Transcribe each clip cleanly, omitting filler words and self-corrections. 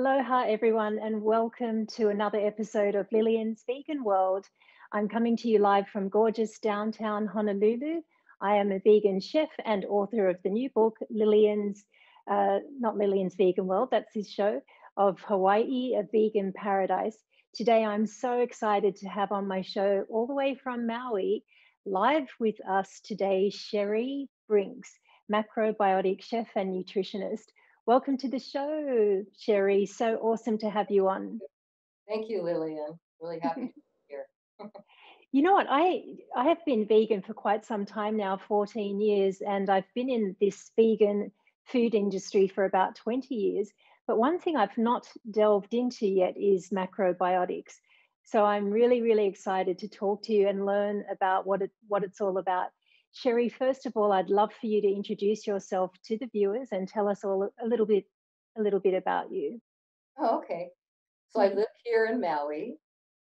Aloha everyone, and welcome to another episode of Lillian's Vegan World. I'm coming to you live from gorgeous downtown Honolulu. I am a vegan chef and author of the new book, not Lillian's Vegan World, that's his show, of Hawaii, a vegan paradise. Today, I'm so excited to have on my show all the way from Maui, live with us today, Sheri Brinks, macrobiotic chef and nutritionist. Welcome to the show, Sheri. So awesome to have you on. Thank you, Lillian. Really happy to be here. You know what? I have been vegan for quite some time now, 14 years, and I've been in this vegan food industry for about 20 years. But one thing I've not delved into yet is macrobiotics. So I'm really, really excited to talk to you and learn about what it's all about. Sheri, first of all, I'd love for you to introduce yourself to the viewers and tell us all a little bit about you. Oh, okay. So I live here in Maui,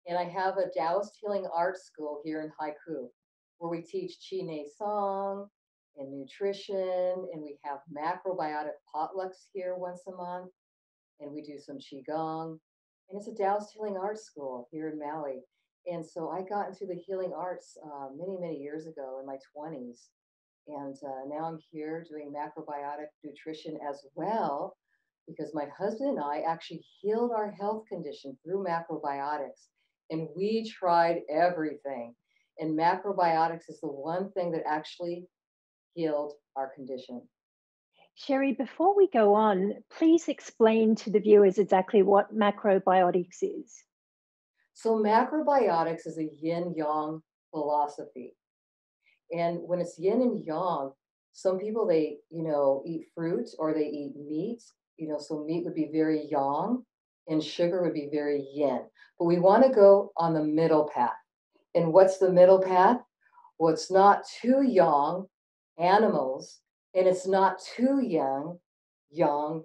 and I have a Taoist Healing Arts School here in Haiku, where we teach Qi Song and nutrition, and we have macrobiotic potlucks here once a month, and we do some Qigong, and it's a Taoist Healing Arts School here in Maui. And so I got into the healing arts many, many years ago in my 20s. And now I'm here doing macrobiotic nutrition as well, because my husband and I actually healed our health condition through macrobiotics. And we tried everything. And macrobiotics is the one thing that actually healed our condition. Sheri, before we go on, please explain to the viewers exactly what macrobiotics is. So macrobiotics is a yin-yang philosophy. And when it's yin and yang, some people, they, you know, eat fruit or they eat meat, you know, so meat would be very yang and sugar would be very yin. But we want to go on the middle path. And what's the middle path? Well, it's not too yang, animals, and it's not too yang, yin,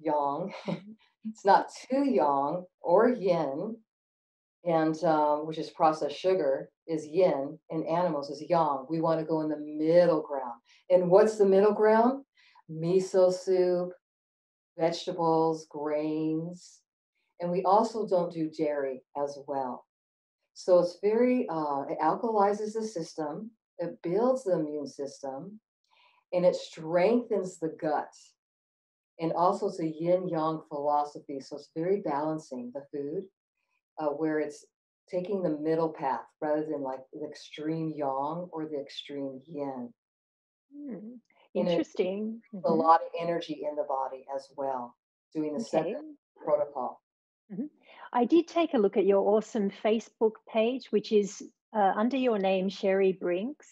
yang. It's not too yang or yin. And which is processed sugar is yin and animals is yang. We want to go in the middle ground. And what's the middle ground? Miso soup, vegetables, grains. And we also don't do dairy as well. So it's very, it alkalizes the system. It builds the immune system and it strengthens the gut. And also it's a yin-yang philosophy. So it's very balancing the food. Where it's taking the middle path rather than like the extreme yang or the extreme yin. Interesting. A lot of energy in the body as well, doing the second protocol. I did take a look at your awesome Facebook page, which is under your name, Sheri Brinks.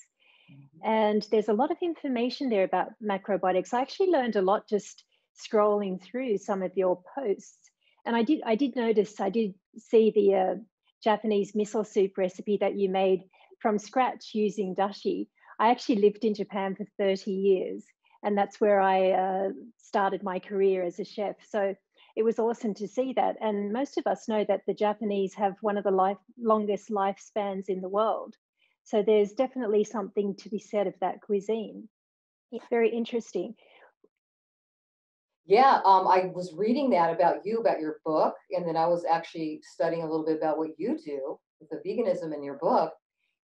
And there's a lot of information there about macrobiotics. I actually learned a lot just scrolling through some of your posts. And I did see the Japanese miso soup recipe that you made from scratch using dashi. I actually lived in Japan for 30 years, and that's where I started my career as a chef. So it was awesome to see that. And most of us know that the Japanese have one of the longest lifespans in the world. So there's definitely something to be said of that cuisine. It's very interesting. Yeah, I was reading that about you, about your book, and then I was actually studying a little bit about what you do with the veganism in your book,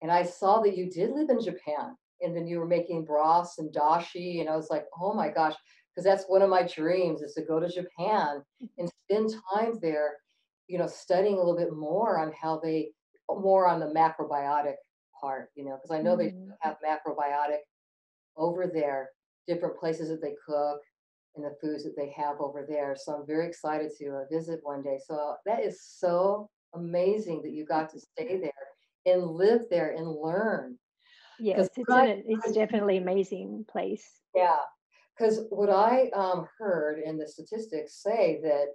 and I saw that you did live in Japan, and then you were making broths and dashi, and I was like, oh my gosh, because that's one of my dreams is to go to Japan and spend time there, you know, studying a little bit more on how they, more on the macrobiotic part, you know, because I know they have macrobiotic over there, different places that they cook, and the foods that they have over there. So I'm very excited to visit one day. So that is so amazing that you got to stay there and live there and learn. Yes, it's definitely an amazing place. Yeah, because what I heard in the statistics say that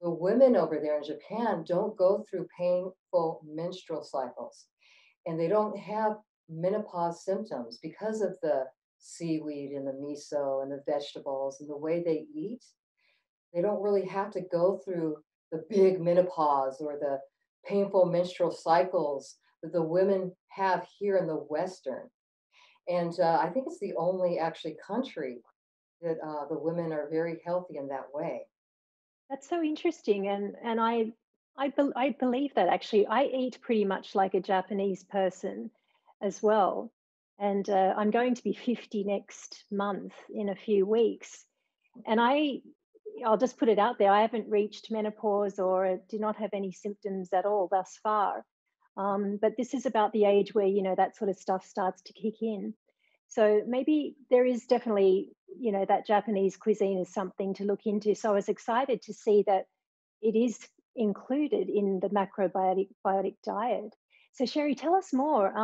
the women over there in Japan don't go through painful menstrual cycles and they don't have menopause symptoms because of the seaweed and the miso and the vegetables and the way they eat. They don't really have to go through the big menopause or the painful menstrual cycles that the women have here in the Western. And I think it's the only actually country that the women are very healthy in that way. That's so interesting. And I believe that actually. I eat pretty much like a Japanese person as well. And I'm going to be 50 next month in a few weeks. And I'll just put it out there. I haven't reached menopause or do not have any symptoms at all thus far. But this is about the age where, you know, that sort of stuff starts to kick in. So maybe there is definitely, you know, that Japanese cuisine is something to look into. So I was excited to see that it is included in the macrobiotic diet. So Sheri, tell us more.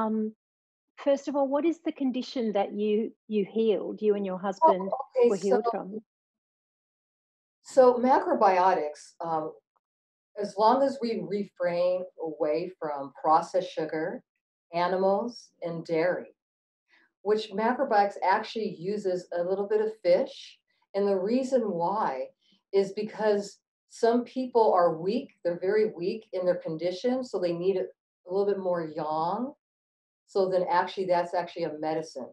First of all, what is the condition that you healed, you and your husband were healed from? So macrobiotics, as long as we refrain away from processed sugar, animals, and dairy, which macrobiotics actually uses a little bit of fish. And the reason why is because some people are weak, they're very weak in their condition, so they need a little bit more yang. So then actually that's actually a medicine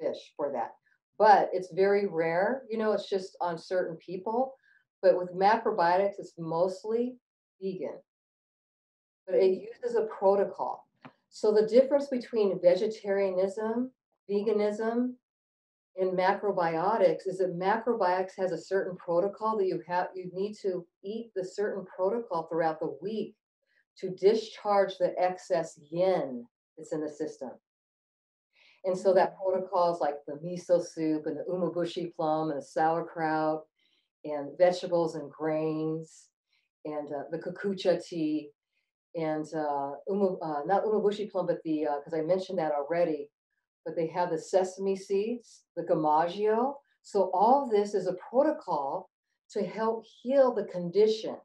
fish for that. But it's very rare, you know, it's just on certain people. But with macrobiotics, it's mostly vegan. But it uses a protocol. So the difference between vegetarianism, veganism, and macrobiotics is that macrobiotics has a certain protocol that you need to eat the certain protocol throughout the week to discharge the excess yin that's in the system. And so that protocol is like the miso soup and the umeboshi plum and the sauerkraut and vegetables and grains and the kukicha tea and not umeboshi plum, but because I mentioned that already, but they have the sesame seeds, the gomashio. So all this is a protocol to help heal the condition.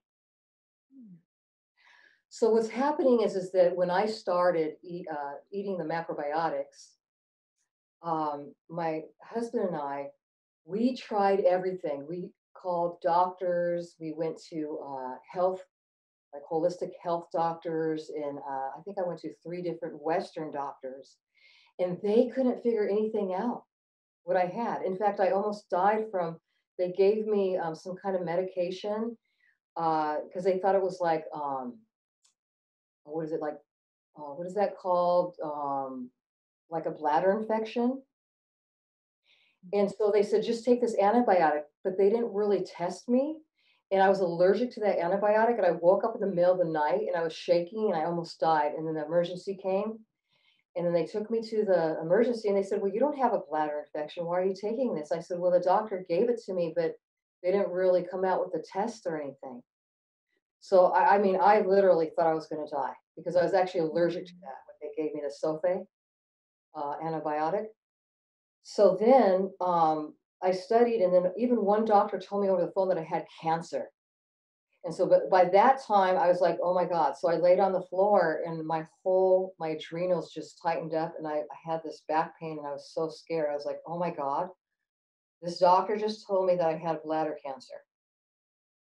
So what's happening is that when I started eating the macrobiotics, my husband and I, we tried everything. We called doctors. We went to health, like holistic health doctors. And I think I went to 3 different Western doctors, and they couldn't figure anything out, what I had. In fact, I almost died from, they gave me some kind of medication because they thought it was like, what is it like? What is that called? Like a bladder infection. And so they said, just take this antibiotic, but they didn't really test me. And I was allergic to that antibiotic. And I woke up in the middle of the night and I was shaking and I almost died. And then the emergency came. And then they took me to the emergency and they said, well, you don't have a bladder infection. Why are you taking this? I said, well, the doctor gave it to me, but they didn't really come out with a test or anything. So, I mean, I literally thought I was going to die because I was actually allergic to that when they gave me the sulfate antibiotic. So then I studied, and then even one doctor told me over the phone that I had cancer. And so but by that time, I was like, oh, my God. So I laid on the floor, and my adrenals just tightened up, and I had this back pain, and I was so scared. I was like, oh, my God. This doctor just told me that I had bladder cancer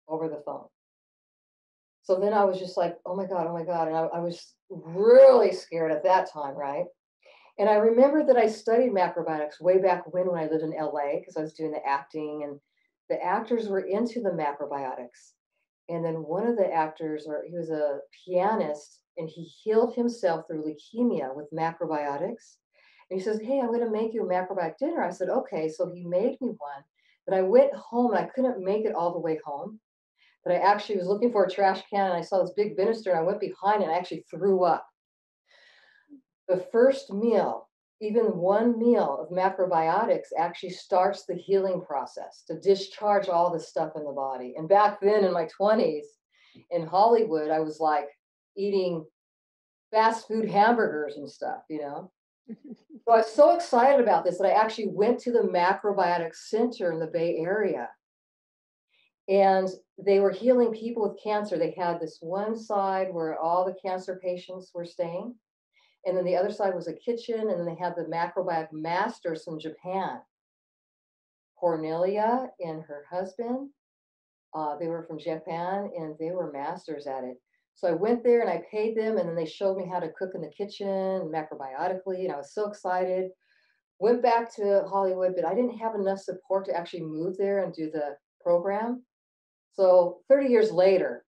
over the phone. So then I was just like, oh, my God. And I was really scared at that time, right? And I remember that I studied macrobiotics way back when I lived in LA, because I was doing the acting, and the actors were into the macrobiotics. And then one of the actors, he was a pianist, and he healed himself through leukemia with macrobiotics. And he says, hey, I'm going to make you a macrobiotic dinner. I said, okay. So he made me one, but I went home and I couldn't make it all the way home. But I actually was looking for a trash can, and I saw this big banister, and I went behind and I actually threw up. The first meal, even one meal of macrobiotics actually starts the healing process to discharge all the stuff in the body. And back then in my 20s in Hollywood, I was like eating fast food hamburgers and stuff, you know? So I was so excited about this that I actually went to the macrobiotic center in the Bay Area. And they were healing people with cancer. They had this one side where all the cancer patients were staying. And then the other side was a kitchen. And then they had the macrobiotic masters from Japan. Cornelia and her husband, they were from Japan and they were masters at it. So I went there and I paid them. And then they showed me how to cook in the kitchen macrobiotically. And I was so excited. Went back to Hollywood, but I didn't have enough support to actually move there and do the program. So 30 years later,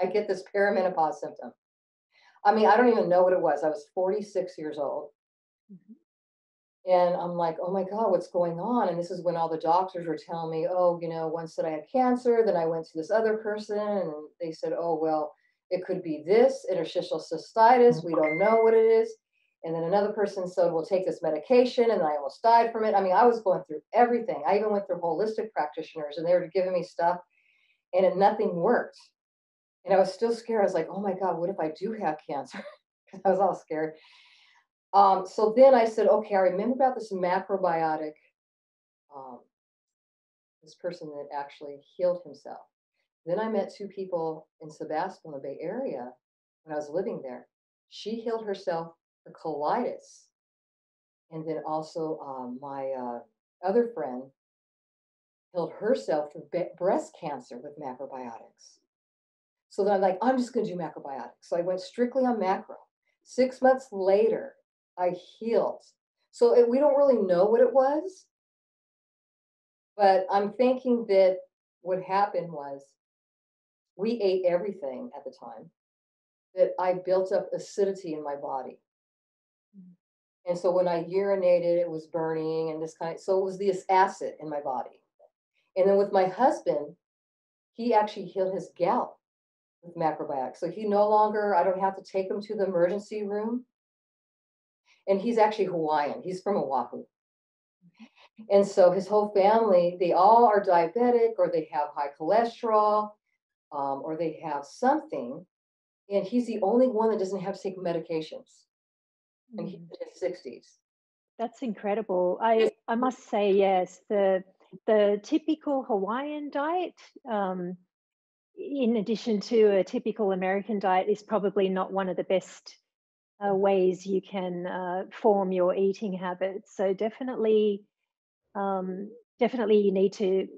I get this perimenopause symptom. I mean, I don't even know what it was. I was 46 years old. Mm-hmm. And I'm like, oh my God, what's going on? And this is when all the doctors were telling me, oh, you know, once that I had cancer, then I went to this other person and they said, oh, well, it could be this interstitial cystitis. We don't know what it is. And then another person said, we'll take this medication. And I almost died from it. I mean, I was going through everything. I even went through holistic practitioners and they were giving me stuff and nothing worked. And I was still scared. I was like, oh my God, what if I do have cancer? I was all scared. So then I said, okay, I remember about this macrobiotic, this person that actually healed himself. Then I met two people in Sebastopol, in the Bay Area, when I was living there. She healed herself for colitis. And then also my other friend healed herself for breast cancer with macrobiotics. So then I'm like, I'm just going to do macrobiotics. So I went strictly on macro. 6 months later, I healed. So we don't really know what it was. But I'm thinking that what happened was we ate everything at the time, that I built up acidity in my body. Mm-hmm. And so when I urinated, it was burning and this kind of, so it was this acid in my body. And then with my husband, he actually healed his gout with macrobiotics. So he no longer, I don't have to take him to the emergency room. And he's actually Hawaiian. He's from Oahu. And so his whole family, they all are diabetic or they have high cholesterol or they have something. And he's the only one that doesn't have to take medications. And he's in his 60s. That's incredible. I must say, yes, the typical Hawaiian diet, in addition to a typical American diet, is probably not one of the best ways you can form your eating habits. So definitely, you need to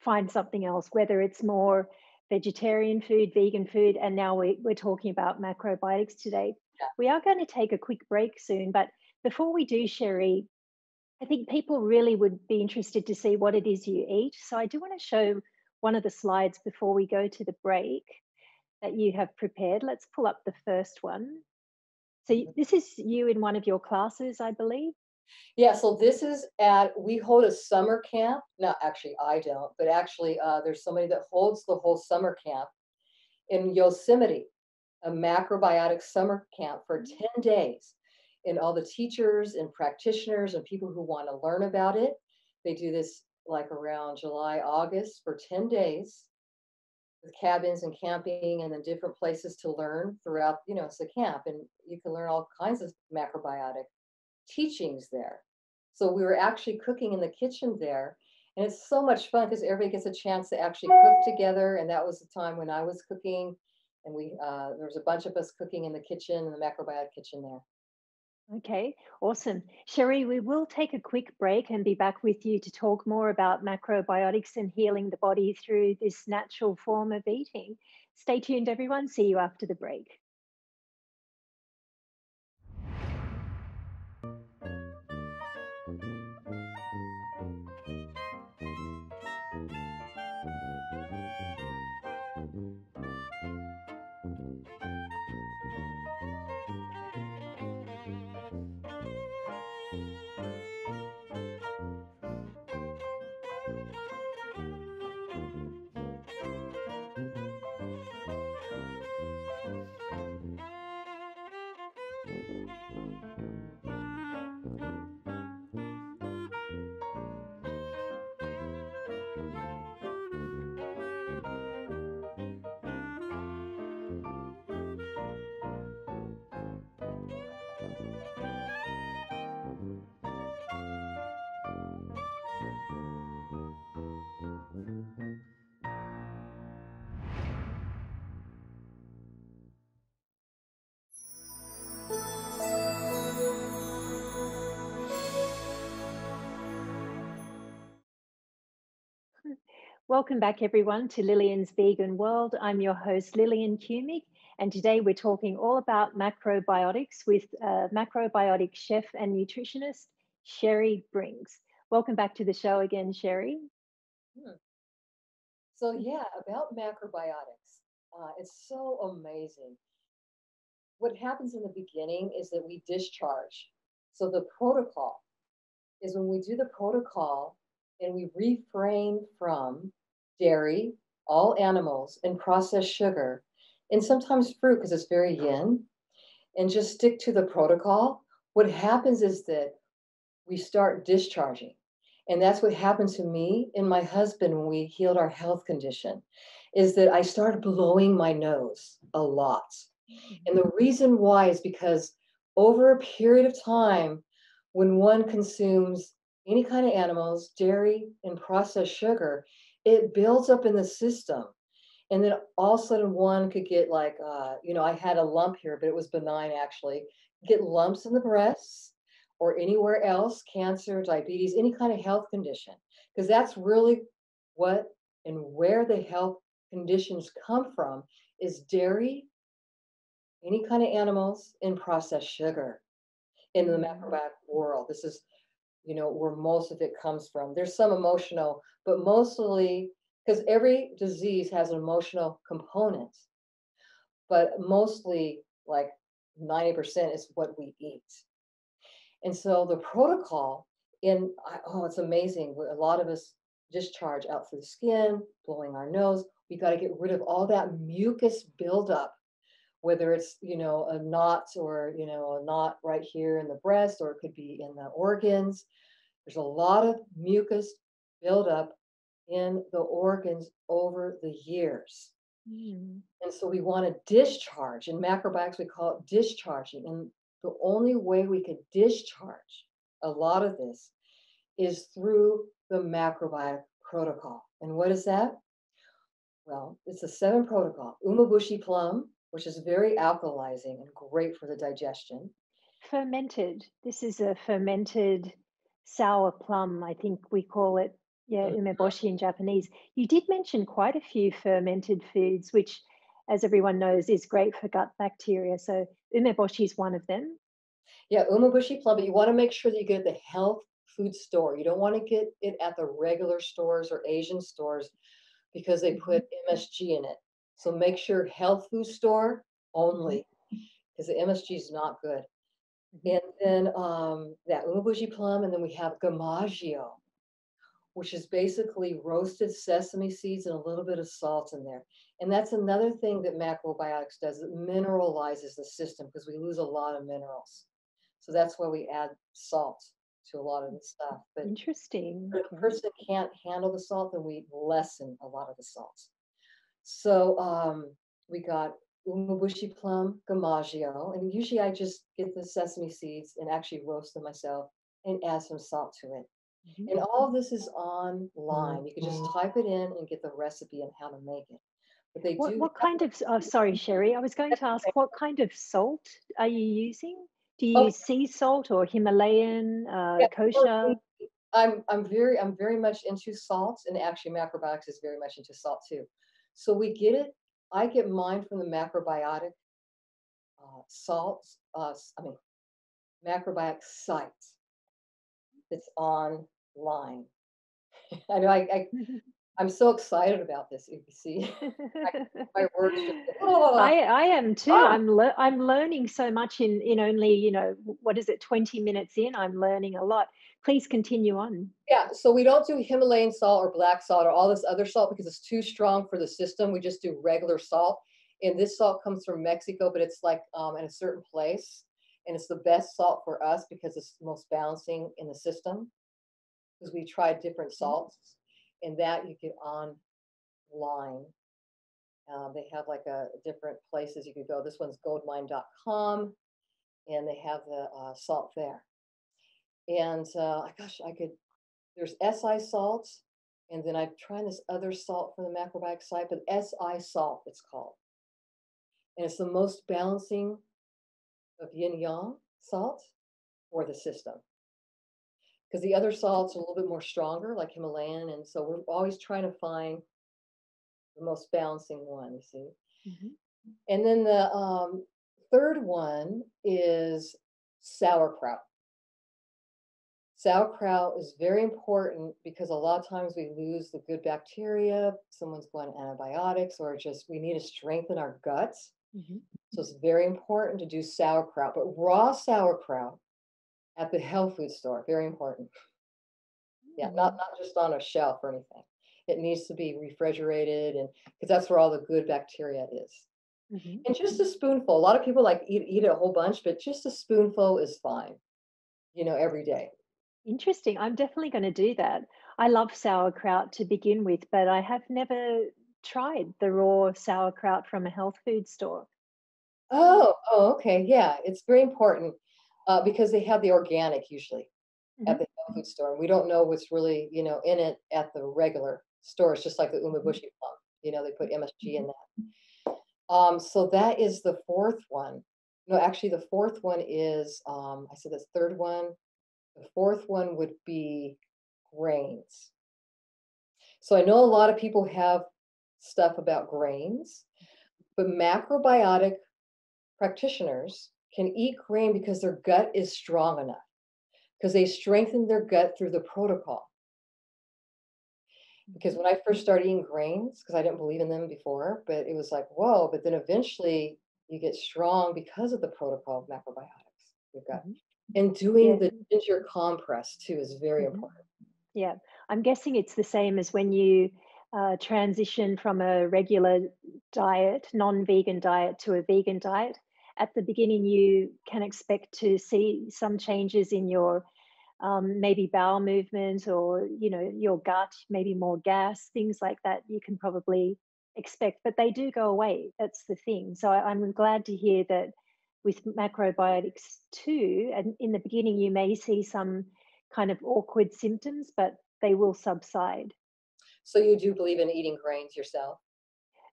find something else, whether it's more vegetarian food, vegan food, and now we're talking about macrobiotics today. Yeah. We are going to take a quick break soon, but before we do, Sheri, I think people really would be interested to see what it is you eat. So I do want to show one of the slides before we go to the break that you have prepared. Let's pull up the first one. So this is you in one of your classes, I believe. Yeah, so this is at, we hold a summer camp. No, actually, I don't, but actually there's somebody that holds the whole summer camp in Yosemite, a macrobiotic summer camp for 10 days. And all the teachers and practitioners and people who want to learn about it, they do this like around July, August for 10 days with cabins and camping and then different places to learn throughout, you know, it's a camp and you can learn all kinds of macrobiotic teachings there. So we were actually cooking in the kitchen there and it's so much fun because everybody gets a chance to actually cook together. And that was the time when I was cooking and we, there was a bunch of us cooking in the kitchen, in the macrobiotic kitchen there. Okay, awesome. Sheri, we will take a quick break and be back with you to talk more about macrobiotics and healing the body through this natural form of eating. Stay tuned, everyone. See you after the break. Welcome back, everyone, to Lillian's Vegan World. I'm your host, Lillian Cumic, and today we're talking all about macrobiotics with macrobiotic chef and nutritionist, Sheri Brinks. Welcome back to the show again, Sheri. So yeah, about macrobiotics, it's so amazing. What happens in the beginning is that we discharge. So the protocol is when we do the protocol and we refrain from dairy, all animals, and processed sugar, and sometimes fruit because it's very yin, and just stick to the protocol, what happens is that we start discharging. And that's what happened to me and my husband when we healed our health condition, is that I started blowing my nose a lot. And the reason why is because over a period of time, when one consumes any kind of animals, dairy, and processed sugar, it builds up in the system. And then all of a sudden one could get like, you know, I had a lump here, but it was benign actually, get lumps in the breasts or anywhere else, cancer, diabetes, any kind of health condition. Because that's really what and where the health conditions come from is dairy, any kind of animals, and processed sugar in the macrobiotic world. This is, you know, where most of it comes from. There's some emotional, but mostly, because every disease has an emotional component, but mostly like 90% is what we eat. And so the protocol in, oh, it's amazing. A lot of us discharge out through the skin, blowing our nose. We got to get rid of all that mucus buildup, whether it's, you know, a knot or, you know, a knot right here in the breast, or it could be in the organs. There's a lot of mucus buildup in the organs over the years. Mm. And so we want to discharge. In macrobiotics, we call it discharging. And the only way we can discharge a lot of this is through the macrobiotic protocol. And what is that? Well, it's the 7 protocol. Umeboshi plum, which is very alkalizing and great for the digestion. Fermented. This is a fermented sour plum, I think we call it. Yeah, umeboshi in Japanese. You did mention quite a few fermented foods, which, as everyone knows, is great for gut bacteria. So umeboshi is one of them. Yeah, umeboshi plum, but you want to make sure that you get it at the health food store. You don't want to get it at the regular stores or Asian stores because they put MSG in it. So make sure health food store only, because the MSG is not good. And then that umeboshi plum, and then we have gomashio, which is basically roasted sesame seeds and a little bit of salt in there. And that's another thing that macrobiotics does. It mineralizes the system because we lose a lot of minerals. So that's why we add salt to a lot of the stuff. But interesting. If a person can't handle the salt, then we lessen a lot of the salt. So we got umeboshi plum, gomashio, and usually I just get the sesame seeds and actually roast them myself and add some salt to it. And all of this is online. You can just type it in and get the recipe and how to make it. But they what kind of, oh, sorry, Sheri, I was going to ask, what kind of salt are you using? Do you use sea salt or Himalayan, kosher? I'm very much into salt, and actually macrobiotics is very much into salt too. So we get it, I get mine from the macrobiotic macrobiotic site. It's online. I know I'm so excited about this, UBC. My words. I am too. Oh. I'm learning so much in only, you know, what is it, 20 minutes in? I'm learning a lot. Please continue on. Yeah, so we don't do Himalayan salt or black salt or all this other salt because it's too strong for the system. We just do regular salt. And this salt comes from Mexico, but it's like in a certain place. And it's the best salt for us because it's the most balancing in the system. Because we tried different salts, and that you get online. They have like different places you could go. This one's Goldmine.com, and they have the salt there. And gosh, there's SI salt, and then I'm trying this other salt from the macrobiotic site, but SI salt it's called. And it's the most balancing of yin yang salt for the system, because the other salts are a little bit more stronger, like Himalayan, and so we're always trying to find the most balancing one, you see. Mm-hmm. And then the third one is sauerkraut. Sauerkraut is very important because a lot of times we lose the good bacteria. Someone's going to antibiotics, or just we need to strengthen our guts. Mm-hmm. So it's very important to do sauerkraut, but raw sauerkraut at the health food store, very important. Yeah, not just on a shelf or anything. It needs to be refrigerated, and because that's where all the good bacteria is. Mm-hmm. And just a spoonful. A lot of people like eat a whole bunch, but just a spoonful is fine, you know, every day. Interesting. I'm definitely going to do that. I love sauerkraut to begin with, but I have never tried the raw sauerkraut from a health food store. Oh, okay. Yeah, it's very important because they have the organic usually mm-hmm. at the health food store. And we don't know what's really, you know, in it at the regular stores, just like the umeboshi plum. You know, they put MSG in that. So that is the fourth one. No, actually the fourth one is, I said this third one. The fourth one would be grains. So I know a lot of people have stuff about grains, but macrobiotic practitioners can eat grain because their gut is strong enough, because they strengthen their gut through the protocol. Because when I first started eating grains, because I didn't believe in them before, but it was like, whoa, but then eventually you get strong because of the protocol of macrobiotics, your gut. Mm-hmm. And doing the ginger compress too is very important. Yeah, I'm guessing it's the same as when you transition from a regular diet, non-vegan diet, to a vegan diet. At the beginning, you can expect to see some changes in your maybe bowel movement, or you know, your gut, maybe more gas, things like that. You can probably expect, but they do go away. That's the thing. So I'm glad to hear that. With macrobiotics too, and in the beginning you may see some kind of awkward symptoms, but they will subside. So you do believe in eating grains yourself?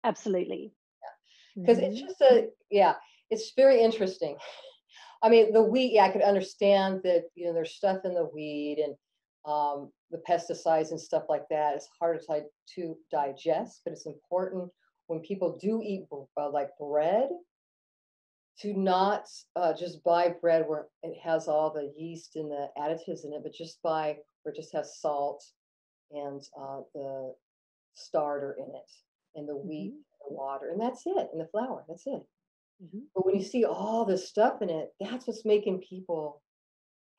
Absolutely. Yeah, because it's just it's very interesting. I mean, the wheat, I could understand that, you know, there's stuff in the wheat and the pesticides and stuff like that. It's harder to digest, but it's important when people do eat like bread, to not just buy bread where it has all the yeast and the additives in it, but just buy where it just has salt and the starter in it, and the wheat, and the water, and that's it, and the flour, that's it. Mm-hmm. But when you see all this stuff in it, that's what's making people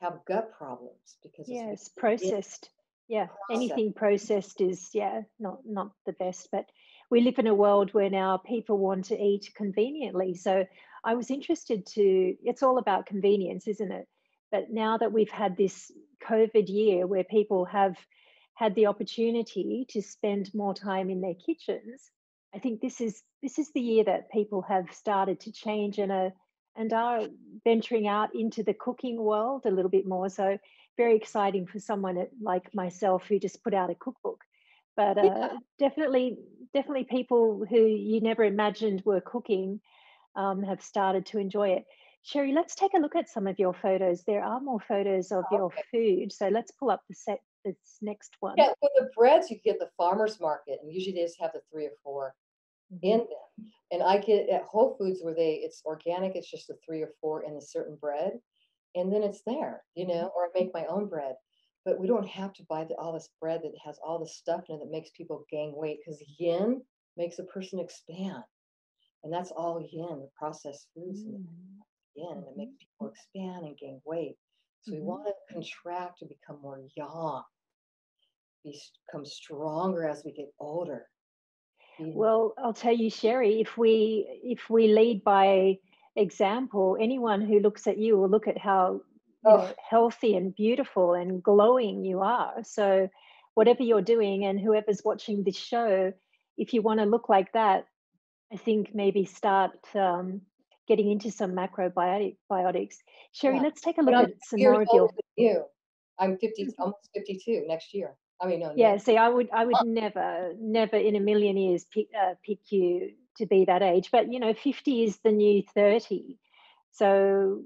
have gut problems, because it's processed. Yeah, anything processed is not the best, but we live in a world where now people want to eat conveniently. So I was interested to, it's all about convenience, isn't it? But now that we've had this COVID year where people have had the opportunity to spend more time in their kitchens, I think this is the year that people have started to change and are venturing out into the cooking world a little bit more. So very exciting for someone like myself who just put out a cookbook. But definitely people who you never imagined were cooking have started to enjoy it. Sheri, let's take a look at some of your photos. There are more photos of your food. So let's pull up this next one. Yeah, for the breads, you get the farmer's market, and usually they just have the 3 or 4 in them. And I get at Whole Foods where it's organic, it's just the 3 or 4 in a certain bread. And then it's there, you know, or I make my own bread. But we don't have to buy all this bread that has all this stuff in it that makes people gain weight, because yin makes a person expand. And that's all yin, the processed foods in yin, and it makes people expand and gain weight. So we want to contract to become more yang, become stronger as we get older. Well, I'll tell you, Sheri, if we lead by example, anyone who looks at you will look at how healthy and beautiful and glowing you are. So whatever you're doing, and whoever's watching this show, if you want to look like that, I think maybe start getting into some macrobiotics. Sheri, let's take a look at some more of your. You. I'm 50, almost 52 next year. I mean, no. Yeah. No. See, I would never in a million years pick you to be that age. But you know, 50 is the new 30. So.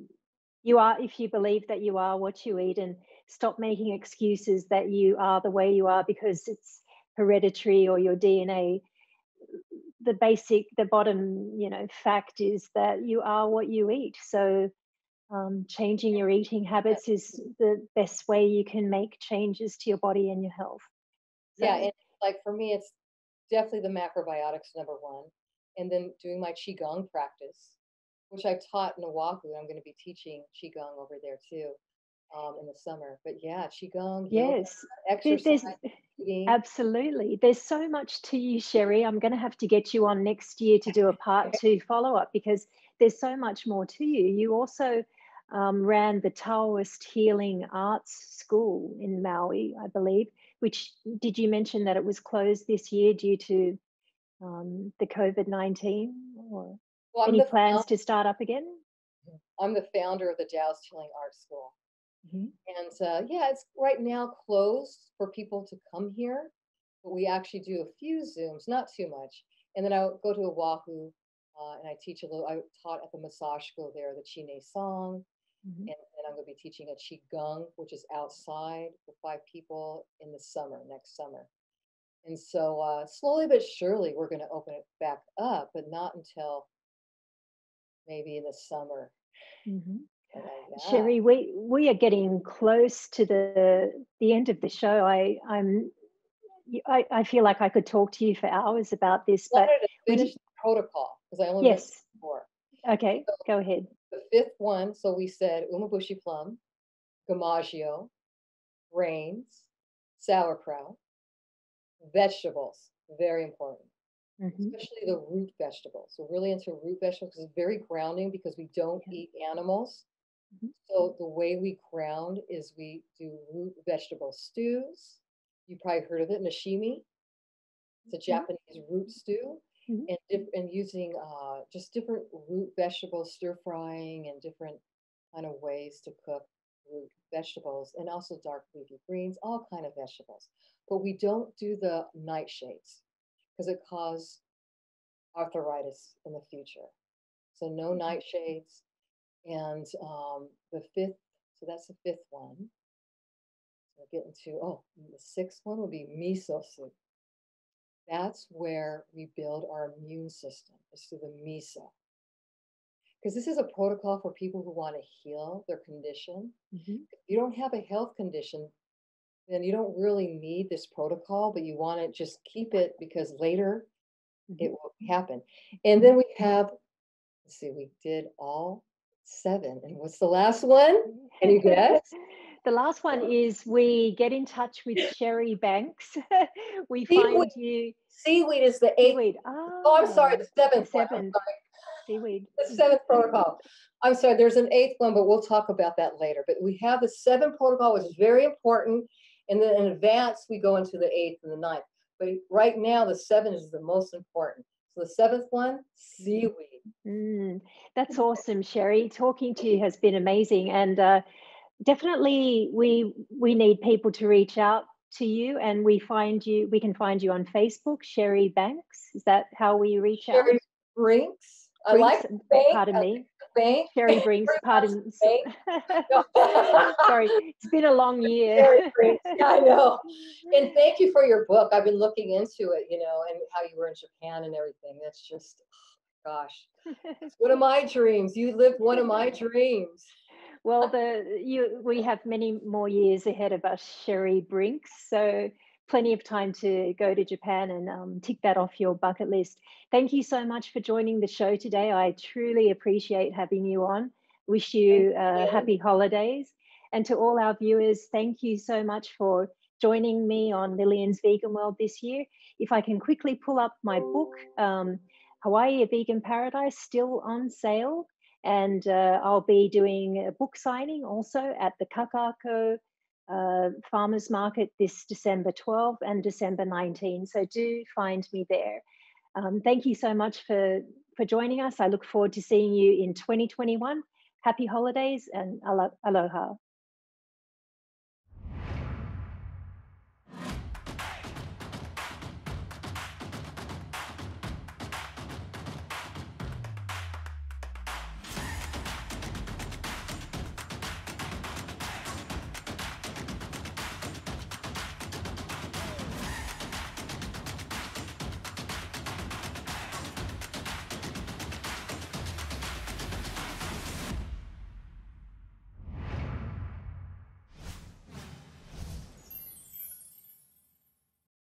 You are, if you believe that you are what you eat, and stop making excuses that you are the way you are because it's hereditary or your DNA. The bottom, you know, fact is that you are what you eat. So Changing your eating habits is the best way you can make changes to your body and your health. So, yeah, and like for me, it's definitely the macrobiotics, number one. And then doing my Qigong practice, which I've taught in Oahu. I'm going to be teaching Qigong over there too in the summer. But yeah, Qigong, yes, yoga, exercise, eating. Absolutely. There's so much to you, Sheri. I'm going to have to get you on next year to do a part 2 follow-up, because there's so much more to you. You also ran the Taoist Healing Arts School in Maui, I believe, which, did you mention that it was closed this year due to the COVID-19, or any plans to start up again? I'm the founder of the Taoist Healing Arts School. Mm-hmm. And yeah, it's right now closed for people to come here, but we actually do a few Zooms, not too much. And then I go to Oahu and I teach a little. I taught at the massage school there, the Chine Song, and then I'm going to be teaching a Qigong, which is outside for 5 people in the summer, next summer. And so slowly but surely, we're going to open it back up, but not until maybe in the summer. Sheri, we are getting close to the end of the show. I feel like I could talk to you for hours about this. But to finish the protocol, because I only missed 4. Okay, so go ahead. The 5th one, so we said umeboshi plum, gomashio, grains, sauerkraut, vegetables, very important, especially the root vegetables. We're really into root vegetables because it's very grounding, because we don't eat animals. So the way we ground is we do root vegetable stews. You probably heard of it, Mishimi. It's a Japanese root stew, and using just different root vegetables, stir frying, and different kind of ways to cook root vegetables, and also dark leafy greens, all kind of vegetables. But we don't do the nightshades because it causes arthritis in the future. So no nightshades. And the 5th, so that's the 5th one. We'll get into, the 6th one will be miso soup. That's where we build our immune system, is through the miso. Because this is a protocol for people who want to heal their condition. If you don't have a health condition, then you don't really need this protocol, but you want to just keep it, because later it will happen. And then we have, let's see, we did all 7. And what's the last one? Can you guess? The last one is we get in touch with Sheri Banks. We find you. Seaweed is the 8th. Oh, I'm sorry, the 7th. Seaweed. The 7th protocol. I'm sorry, there's an 8th one, but we'll talk about that later. But we have the 7th protocol, which is very important. And then in advance, we go into the 8th and the 9th. But right now, the 7 is the most important. So the 7th one, seaweed. That's awesome, Sheri. Talking to you has been amazing. And definitely, we need people to reach out to you. And we find you. We can find you on Facebook, Sheri Banks. Is that how we reach out? Sheri Brinks. I like Brinks. Pardon me. Bank. Sheri Brinks, pardon. Sorry, it's been a long year. Brinks, I know. And thank you for your book. I've been looking into it, you know, and how you were in Japan and everything. That's just, gosh, it's one of my dreams. You lived one of my dreams. Well, we have many more years ahead of us, Sheri Brinks. So plenty of time to go to Japan and tick that off your bucket list. Thank you so much for joining the show today. I truly appreciate having you on. Wish you happy holidays. And to all our viewers, thank you so much for joining me on Lillian's Vegan World this year. If I can quickly pull up my book, Hawaii, A Vegan Paradise, still on sale. And I'll be doing a book signing also at the Kakako farmers market this December 12 and December 19. So do find me there. Thank you so much for joining us. I look forward to seeing you in 2021. Happy holidays and aloha.